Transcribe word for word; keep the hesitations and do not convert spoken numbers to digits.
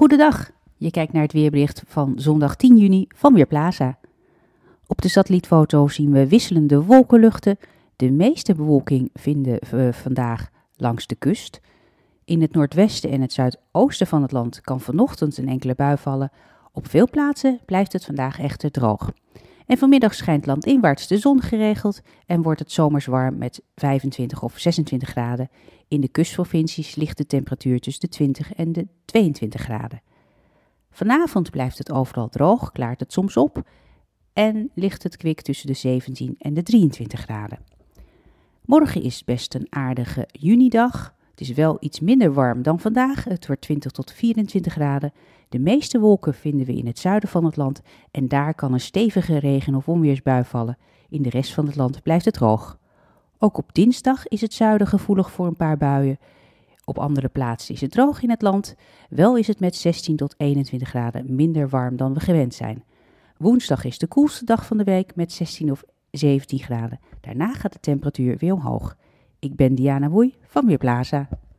Goedendag, je kijkt naar het weerbericht van zondag tien juni van Weerplaza. Op de satellietfoto zien we wisselende wolkenluchten. De meeste bewolking vinden we vandaag langs de kust. In het noordwesten en het zuidoosten van het land kan vanochtend een enkele bui vallen. Op veel plaatsen blijft het vandaag echter droog. En vanmiddag schijnt landinwaarts de zon geregeld en wordt het zomers warm met vijfentwintig of zesentwintig graden. In de kustprovincies ligt de temperatuur tussen de twintig en de tweeëntwintig graden. Vanavond blijft het overal droog, klaart het soms op en ligt het kwik tussen de zeventien en de drieëntwintig graden. Morgen is best een aardige junidag. Het is wel iets minder warm dan vandaag. Het wordt twintig tot vierentwintig graden. De meeste wolken vinden we in het zuiden van het land en daar kan een stevige regen- of onweersbui vallen. In de rest van het land blijft het droog. Ook op dinsdag is het zuiden gevoelig voor een paar buien. Op andere plaatsen is het droog in het land. Wel is het met zestien tot eenentwintig graden minder warm dan we gewend zijn. Woensdag is de koelste dag van de week met zestien of zeventien graden. Daarna gaat de temperatuur weer omhoog. Ik ben Diana Boeij van Weerplaza.